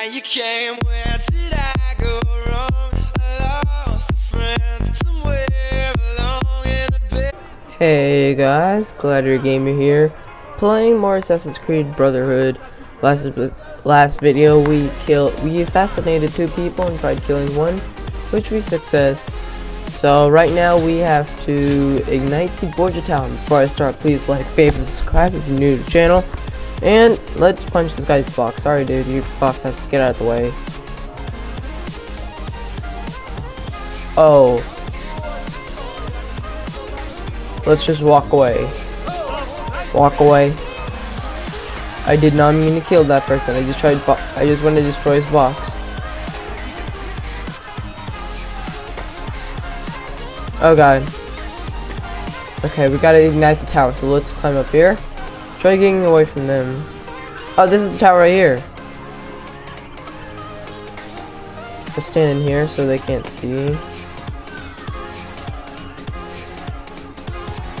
time you came, where did I go wrong? I lost a friend somewhere along in the bed. Hey guys, Gladiator Gamer here, playing more Assassin's Creed Brotherhood. Last video we assassinated two people and tried killing one, which we success. So right now we have to ignite the Borgia town. Before I start, please like, favorite, subscribe if you're new to the channel. And let's punch this guy's box. Sorry dude, your box has to get out of the way. Oh. Let's just walk away. Walk away. I did not mean to kill that person. I just wanted to destroy his box. Oh god. Okay, we gotta ignite the tower, so let's climb up here. Try getting away from them. Oh, this is the tower right here. Let's stand in here so they can't see.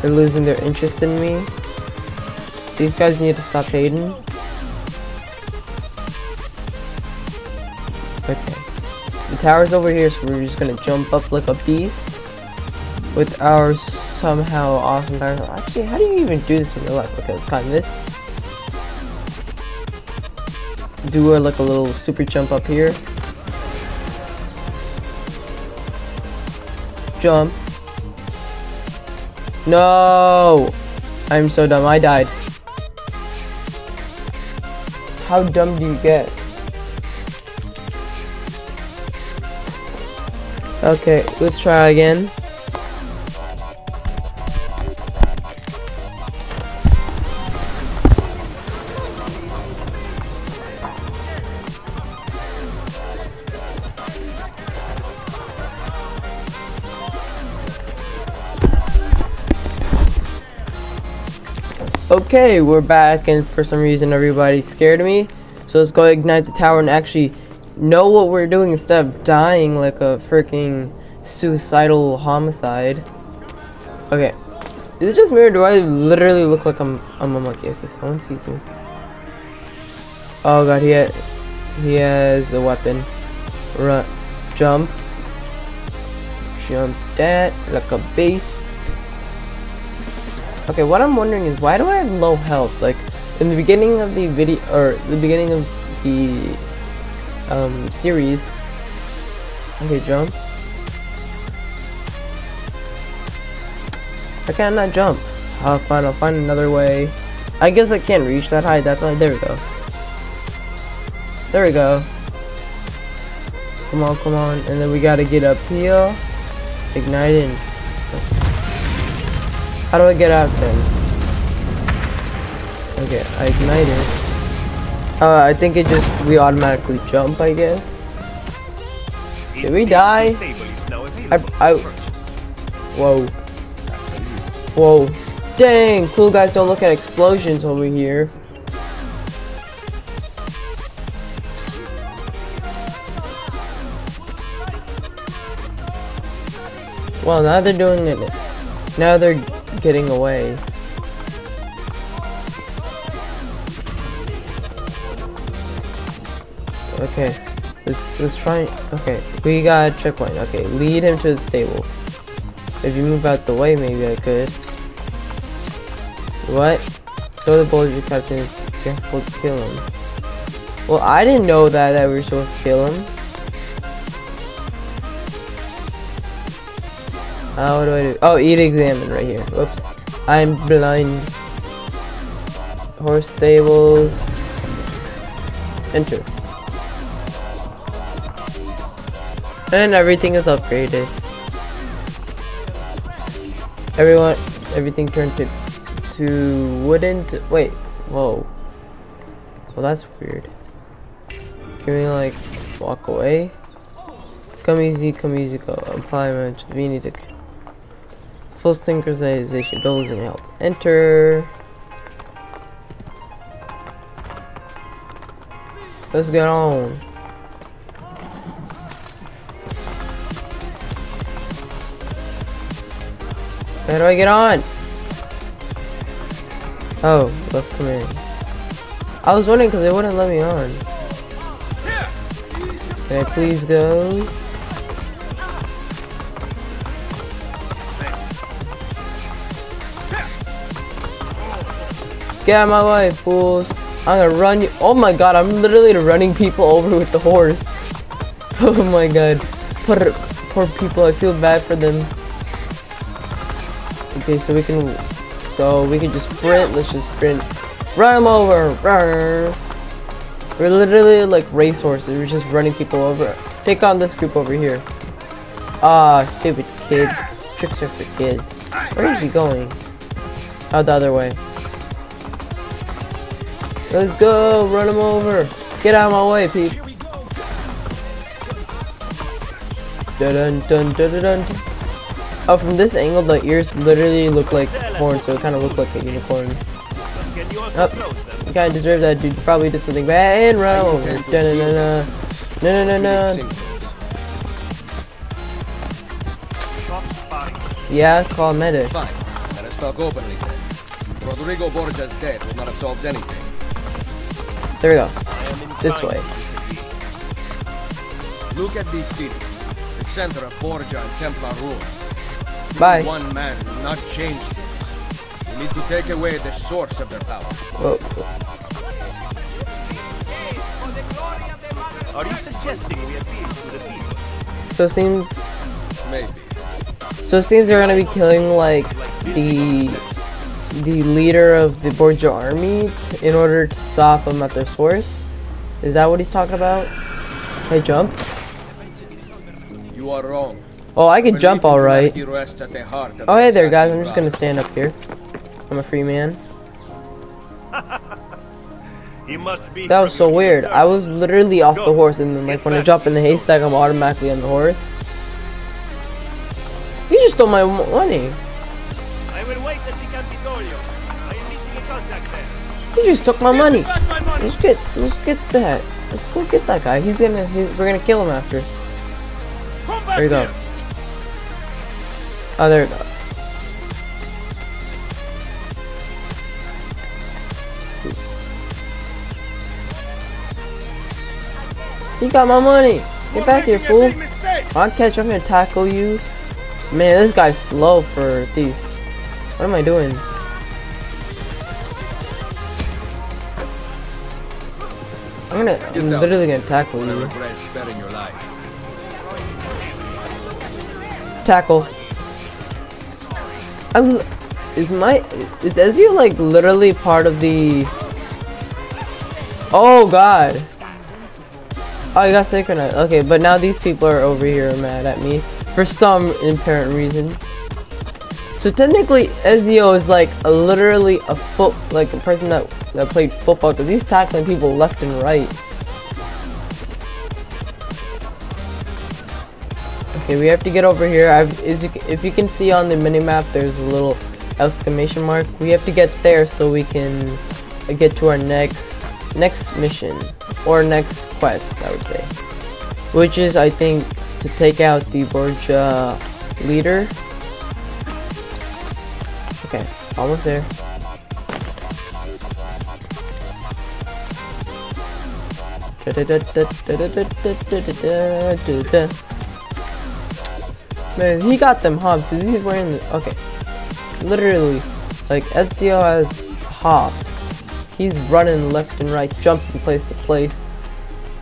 They're losing their interest in me. These guys need to stop hating. Okay. The tower's over here, so we're just gonna jump up like a beast with our somehow awesome power. Actually, how do you even do this in real life? Okay, let's climb this. Do like a little super jump up here. Jump. No! I'm so dumb, I died. How dumb do you get? Okay, let's try again. Okay, we're back, and for some reason everybody's scared of me, so let's go ignite the tower and actually know what we're doing instead of dying like a freaking suicidal homicide. Okay, is it just me or do I literally look like I'm a monkey? Okay, someone sees me. Oh god, he has a weapon. Run, jump that like a beast. Okay, what I'm wondering is why do I have low health? Like in the beginning of the video or the beginning of the series. Okay, jump. I cannot jump. Oh, fine, I'll find another way. I guess I can't reach that high. That's why. There we go. There we go. Come on, come on, and then we gotta get up here. Ignite it. How do I get out then? Okay, I ignite it. I think it just, we automatically jump, I guess. Did we die? I whoa. Whoa. Dang, cool guys don't look at explosions over here. Well, now they're doing it. Now they're getting away. Okay, let's try. Okay, we got checkpoint. Okay, lead him to the stable. If you move out the way, maybe I could. What? Throw the bullet you captured and careful to kill him. Well, I didn't know that we were supposed to kill him. What do I do? Oh, eat examine right here. Whoops. I'm blind. Horse stables. Enter. And everything is upgraded. Everything turned to wooden. Wait. Whoa. Well, that's weird. Can we like walk away? Come easy, go. Apply much. We need to. Full synchronization, don't lose any health. Enter. Let's get on. How do I get on? Oh, left command. I was wondering because they wouldn't let me on. Can I please go? Get out of my way, fools. I'm gonna run you. Oh my god, I'm literally running people over with the horse. Oh my god. Poor people, I feel bad for them. Okay, so we can just sprint. Let's just sprint. Run them over. Rawr. We're literally like racehorses. We're just running people over. Take on this group over here. Ah, stupid kids. Tricks are for kids. Where is he going? Out the other way. Let's go. Run them over. Get out of my way, Pete. Dun dun dun dun dun. Oh, from this angle, the ears literally look like horns, so it kind of looks like a unicorn. Oh, you kind of deserve that, dude. You probably did something bad. And run over. Dun dun dun. No no no no. Yeah, call medic. Fine. Let us talk openly. Rodrigo Borgia's death will not have solved anything. There we go. This way. Look at these cities. The center of Borgia and Templar rule. Bye. One man will not change this. We need to take away the source of their power. Whoa. Are you suggesting we appeal to the people? So it seems. Maybe. So it seems they're gonna be killing like the leader of the Borgia army in order to stop him at their source. Is that what he's talking about? Can I jump? You are wrong. Oh, I can jump all right. Oh, hey there, guys. I'm just gonna stand up here. I'm a free man. That was so weird. I was literally off the horse, and then like when I jump in the haystack, I'm automatically on the horse. You just stole my money. He just took my money. Let's get that. Let's go get that guy. We're gonna kill him after. There you go. Oh, there we go. You got my money. Get back here, fool. I'll catch you. I'm gonna tackle you. Man, this guy's slow for a thief. What am I doing? I'm literally gonna tackle you. Tackle. Is Ezio like literally part of the? Oh god. Oh, you got synchronized. Okay, but now these people are over here mad at me for some apparent reason. So technically, Ezio is like literally a person that played football, because he's tackling people left and right. Okay, we have to get over here. If you can see on the minimap, there's a little exclamation mark. We have to get there so we can get to our next mission, or next quest, I would say, which is, I think, to take out the Borgia leader. Okay, almost there. Man, he got them hops. He's wearing the, okay. Literally, like Ezio has hops. He's running left and right, jumping place to place.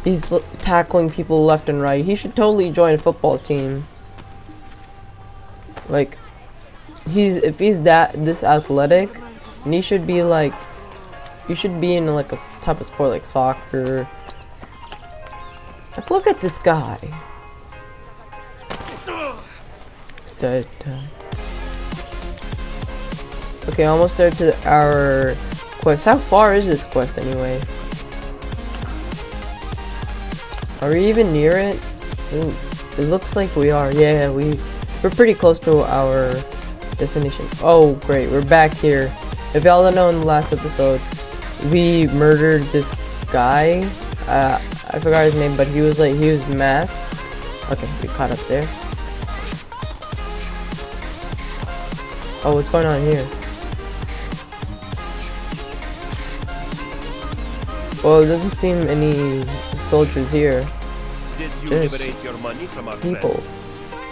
He's tackling people left and right. He should totally join a football team. Like, if he's this athletic, and he should be like, you should be in like a type of sport like soccer. Like, look at this guy. Okay, almost there to our quest. How far is this quest anyway? Are we even near it? Ooh, it looks like we are. Yeah, we're pretty close to our destination. Oh great, we're back here. If y'all don't know, in the last episode we murdered this guy. I forgot his name, but he was masked. Okay, we caught up there. Oh, what's going on here? Well, it doesn't seem any soldiers here. did you liberate your money from our people?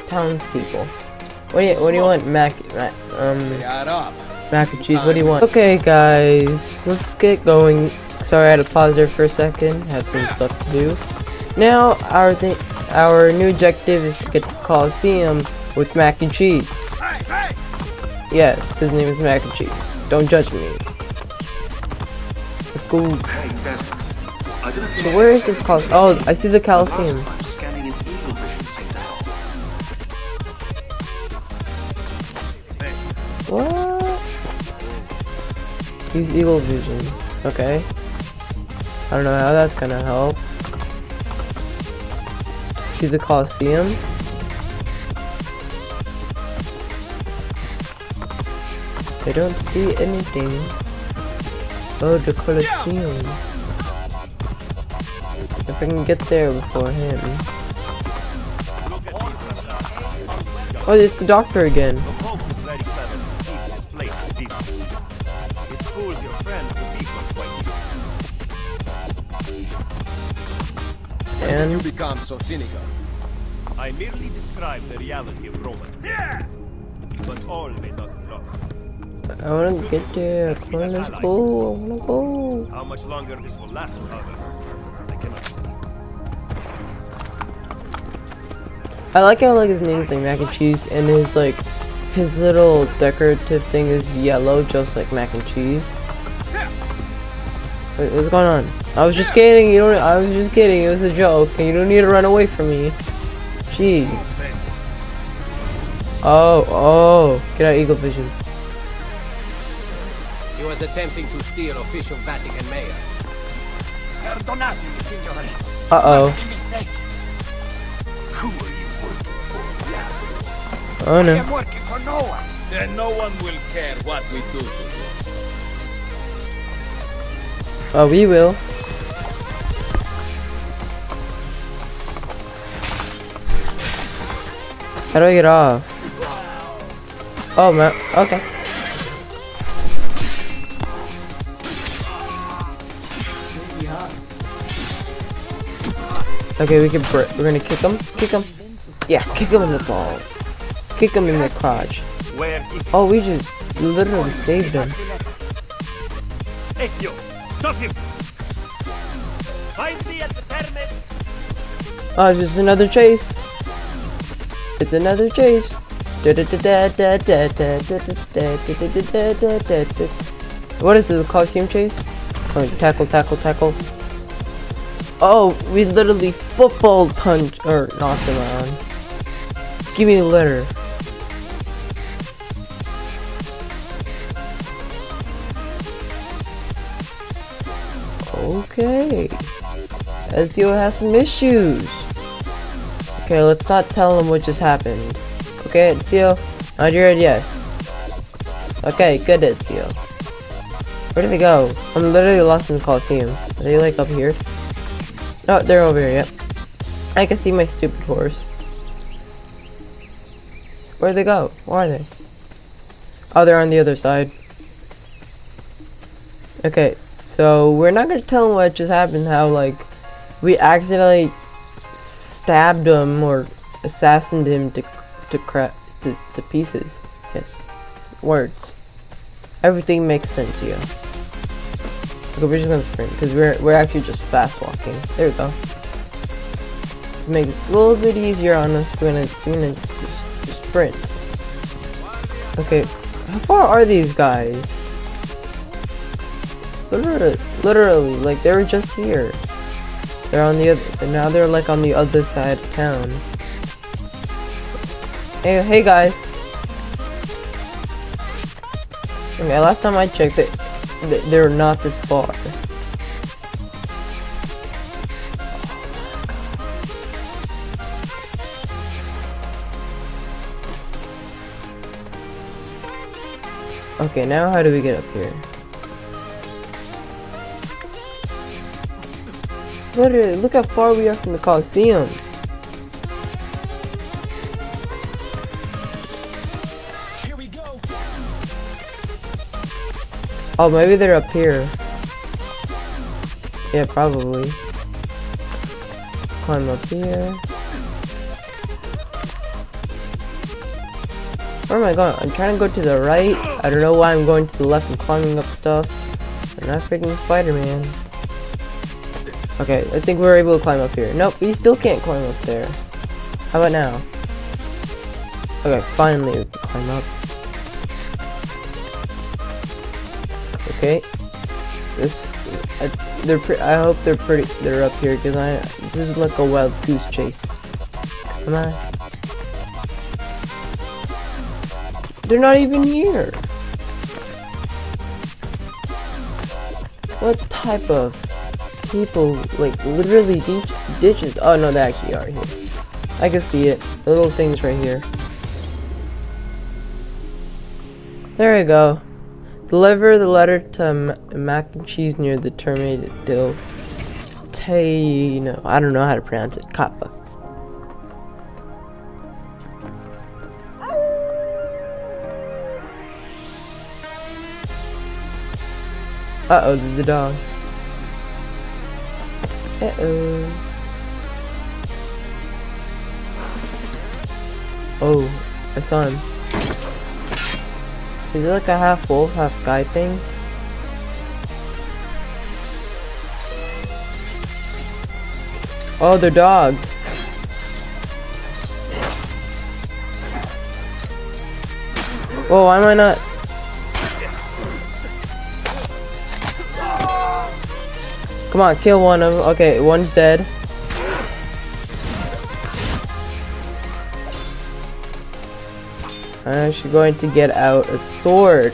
Townspeople. What do you want, mac and cheese? What do you want? Okay, guys, let's get going. Sorry, I had to pause there for a second. Had some stuff to do. Now our new objective is to get to the Colosseum with mac and cheese. Yes, his name is mac and cheese. Don't judge me. Let's go. So where is this Colosseum? Oh, I see the Colosseum. What? Use evil vision. Okay. I don't know how that's gonna help. See the Colosseum. I don't see anything. Oh, the Colosseum. If I can get there before him. Oh, it's the doctor again. And you become so cynical. I merely describe the reality of Rome. Yeah! But all may not lost. I wanna get there. Come on, let's go. I wanna go. How much longer this will last, however, I cannot say. I like how his name's like mac and cheese, and his little decorative thing is yellow, just like mac and cheese. Wait, what's going on? I was just kidding. I was just kidding. It was a joke, and you don't need to run away from me. Jeez. Oh, get out of eagle vision. He was attempting to steal official Vatican mayor. Oh no. I'm working for no one. Then no one will care what we do to you. Oh, we will. How do I get off? Oh man, okay. Okay, we're gonna kick him. Kick him. Yeah, kick him in the ball. Kick him in the crotch. Oh, we just literally saved him. Ezio, stop him! Find me at the pyramid. Oh, it's just another chase. It's another chase. What is this, Colosseum chase? Oh, tackle, tackle, tackle. Oh, we literally football punch or knocked him around. Give me a letter. Okay. Ezio has some issues. Okay, let's not tell him what just happened. Okay, Ezio. Nod your head, yes. Okay, good, Ezio. Where did they go? I'm literally lost in the Colosseum. Are they like up here? Oh, they're over here, yep. I can see my stupid horse. Where'd they go? Where are they? Oh, they're on the other side. Okay, so we're not gonna tell them what just happened, how, we accidentally stabbed him or assassinated him to pieces. Yes. Words. Everything makes sense to you. Okay, we're just gonna sprint because we're actually just fast walking. There we go. To make it a little bit easier on us, we're gonna just sprint. Okay, how far are these guys? Literally, like they were just here. They're on the other. Now they're like on the other side of town. Hey guys. Okay, last time I checked it. They're not this far. Okay, now how do we get up here? Literally, look how far we are from the Colosseum. Oh, maybe they're up here. Yeah, probably. climb up here. Where am I going? I'm trying to go to the right. I don't know why I'm going to the left and climbing up stuff. I'm not freaking Spider-Man. Okay, I think we're able to climb up here. Nope, we still can't climb up there. How about now? Okay, finally we can climb up. Okay. This... I hope they're pretty... They're up here, because this is like a wild goose chase. Come on. They're not even here! What type of people, like, literally ditches? Oh no, they actually are here. I can see it. The little things right here. There we go. Deliver the letter to mac and cheese near the terminal. No, I don't know how to pronounce it. Kappa. Uh-oh, there's a dog. Uh-oh. Oh, I saw him. Is it like a half wolf, half guy thing? Oh, they're dogs. Whoa, why am I not? Come on, kill one of them. Okay, one's dead. I'm actually going to get out a sword.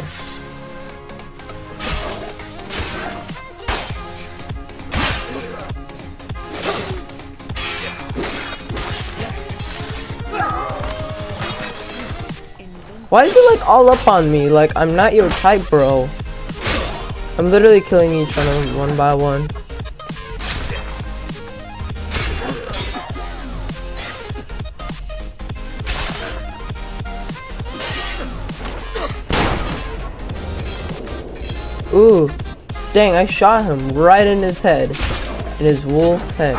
Why is it like all up on me? Like, I'm not your type, bro. I'm literally killing each one of them one by one. Ooh, dang, I shot him right in his head, in his wolf head.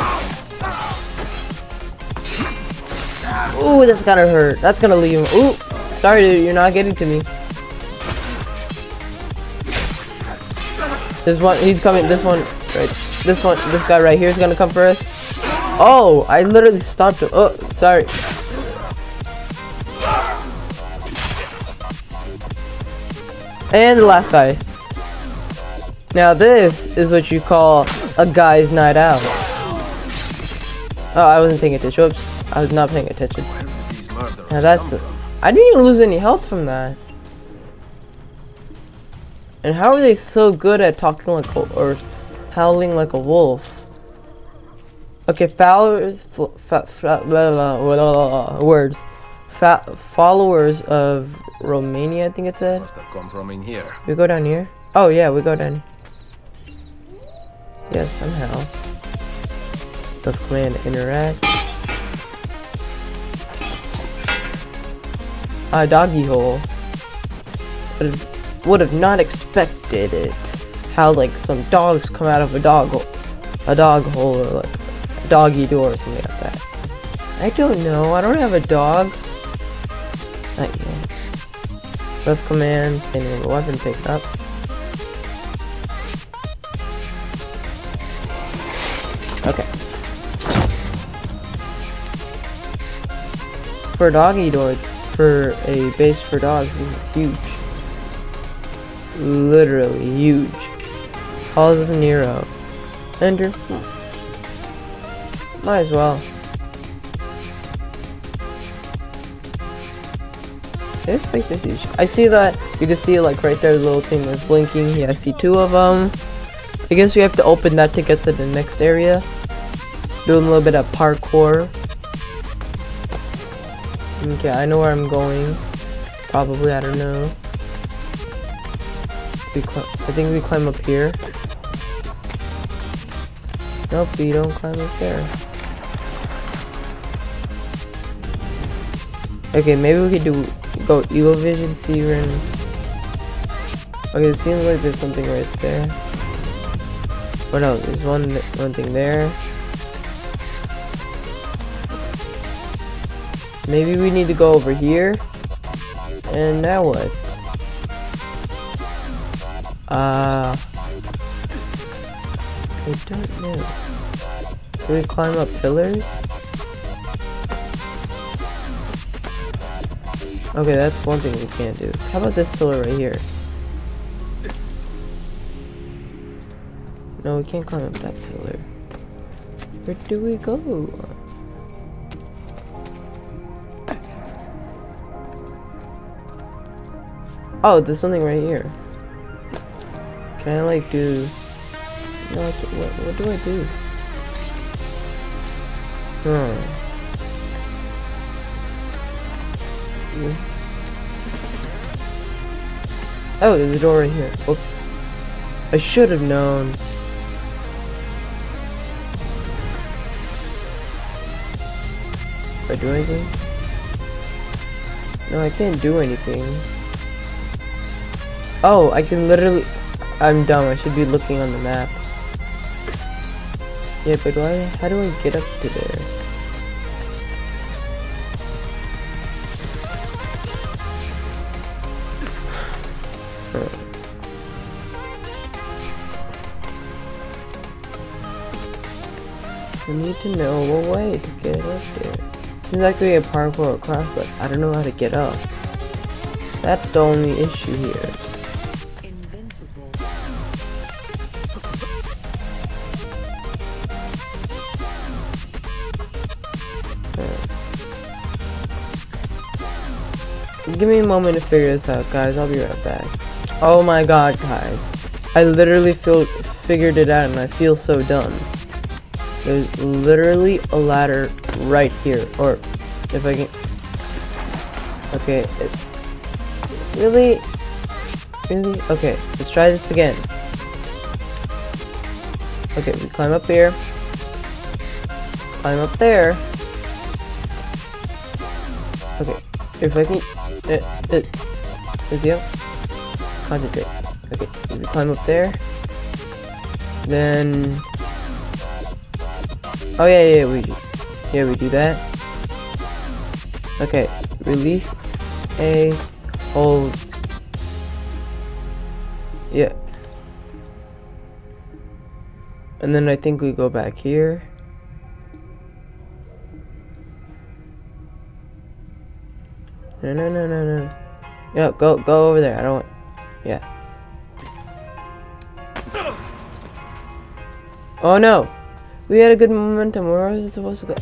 Ooh, that's gonna hurt. That's gonna leave him. Ooh, sorry dude, you're not getting to me. This one, he's coming, this one, right, this one, this guy right here is gonna come for us. Oh, I literally stopped him. Oh, sorry. And the last guy. Now this is what you call a guy's night out. Oh, I wasn't paying attention. Oops, I was not paying attention. Now that's... I didn't even lose any health from that. And how are they so good at talking like a... or howling like a wolf? Okay, followers of Romania, I think it said. Must have come from in here. We go down here? Oh yeah, we go down here. Yeah, somehow. The command interact. Ah, doggy hole. Would have not expected it. How like some dogs come out of a dog hole, or like a doggy door or something like that. I don't know. I don't have a dog. Not yet. Left command and weapon picked up. Okay. For doggy door, for a base for dogs, this is huge. Literally huge. Halls of Nero. Enter. Might as well. This place is huge. I see that. You can see like right there the little thing that's blinking. Yeah, I see two of them. I guess we have to open that to get to the next area. Doing a little bit of parkour. Okay, I know where I'm going. Probably, I don't know. I think we climb up here. Nope, we don't climb up there. Okay, maybe we could go Eagle Vision, see we're in. Okay, it seems like there's something right there. Oh no, there's one thing there. Maybe we need to go over here. And now what? I don't know. Can we climb up pillars? Okay, that's one thing we can't do. How about this pillar right here? No, we can't climb up that pillar. Where do we go? Oh, there's something right here. Can I like do... No, I can't. What do I do? Oh, there's a door right here. Oops. I should have known. Do I do anything? No, I can't do anything. Oh, I can literally... I'm dumb. I should be looking on the map. Yeah, but why? How do I get up to there? We need to know what way to get up there. Seems like we have parkour across, but I don't know how to get up. That's the only issue here. Invincible. Right. Give me a moment to figure this out, guys. I'll be right back. Oh my god, guys. I literally figured it out and I feel so dumb. There's literally a ladder right here, or if I can... Okay, it's... Really? Really? Okay, let's try this again. Okay, we climb up here. Climb up there. Okay, if I can... Ezio? Concentrate. Okay, if we climb up there. Then... Oh yeah, we do that. Okay, release a hold. Yeah, and then I think we go back here. No. Yeah, go over there. I don't want. Yeah. Oh no. We had a good momentum. Where was it supposed to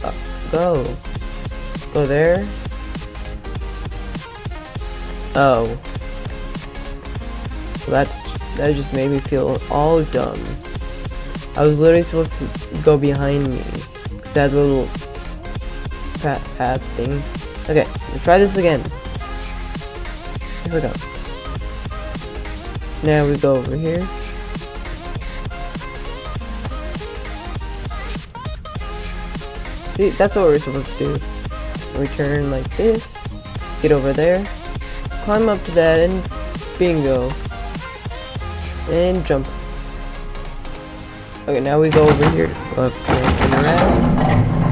go? Go there. Oh, well, that just made me feel all dumb. I was literally supposed to go behind me. That little path thing. Okay, let's try this again. Here we go. Now we go over here. See, that's what we're supposed to do. Return like this, get over there, climb up to that, and bingo. And jump. Okay, now we go over here. Up and turn around.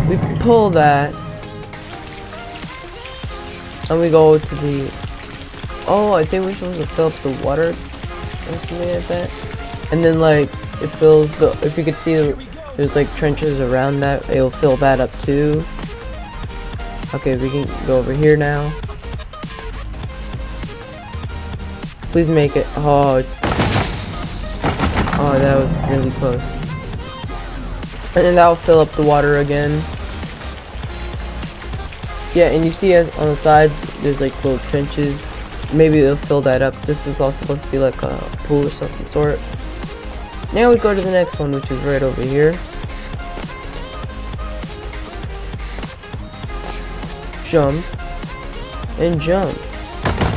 We pull that. And we go to the... Oh, I think we're supposed to fill up the water or something like that. And then, like, it fills the... If you could see the... There's like trenches around that. It'll fill that up too. Okay, we can go over here now. Please make it. Oh, that was really close. And then that'll fill up the water again. Yeah, and you see on the sides, there's like little trenches. Maybe it'll fill that up. This is all supposed to be like a pool or something sort. Now we go to the next one, which is right over here. Jump. And jump.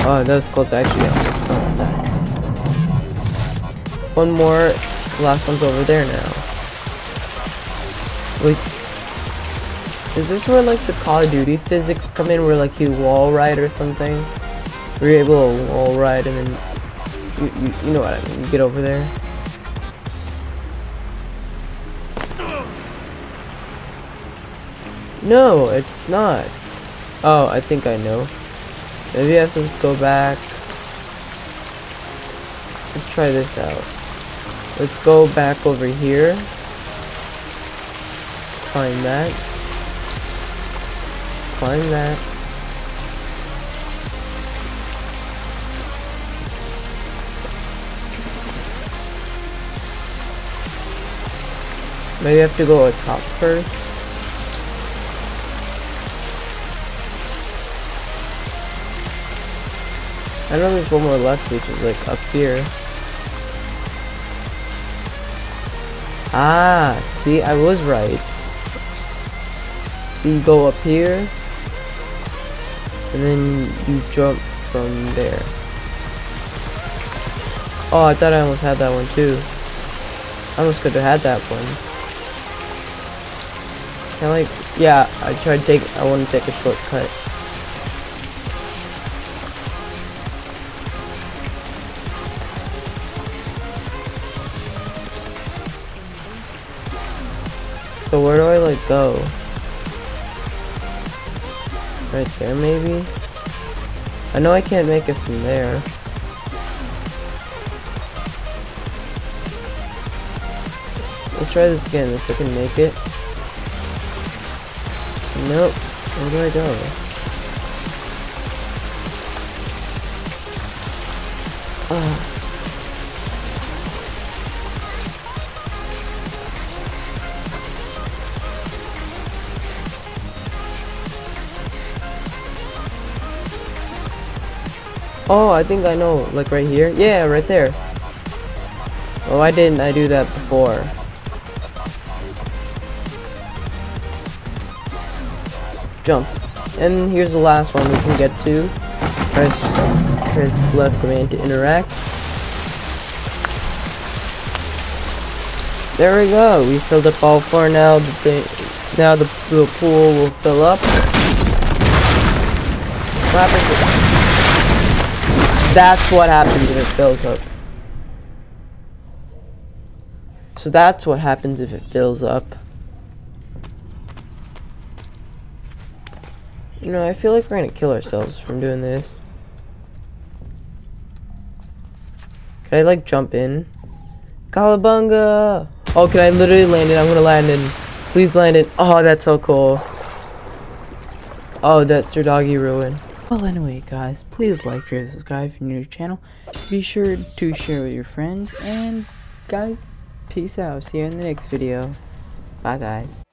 Oh, that was close. Actually, I almost fell on that. One more. The last one's over there now. Wait. Is this where, like, the Call of Duty physics come in, where, like, you wall ride or something? Where you're able to wall ride and then... You know what I mean. You get over there. No, it's not. Oh, I think I know. Maybe I should go back. Let's try this out. Let's go back over here. Find that. Find that. Maybe I have to go atop first. I know there's one more left, which is like up here. Ah, see, I was right. You go up here, and then you jump from there. Oh, I thought I almost had that one too. I almost could have had that one. Kinda like, yeah, I want to take a shortcut. So where do I like go? Right there, maybe? I know I can't make it from there. Let's try this again, if I can make it. Nope. Where do I go? Oh, I think I know, like right here? Yeah, right there. Oh, why didn't I do that before? Jump. And here's the last one we can get to. Press left command to interact. There we go. We filled up all four now. Now the pool will fill up. That's what happens if it fills up. So that's what happens if it fills up. You know, I feel like we're gonna kill ourselves from doing this. Can I like jump in? Kalabunga! Oh, can I literally land it? I'm gonna land in. Please land it. Oh, that's so cool. Oh, that's your doggy ruin. Well, anyway guys, please like, share, subscribe if you're new to the channel. Be sure to share with your friends, and guys, peace out. See you in the next video. Bye guys.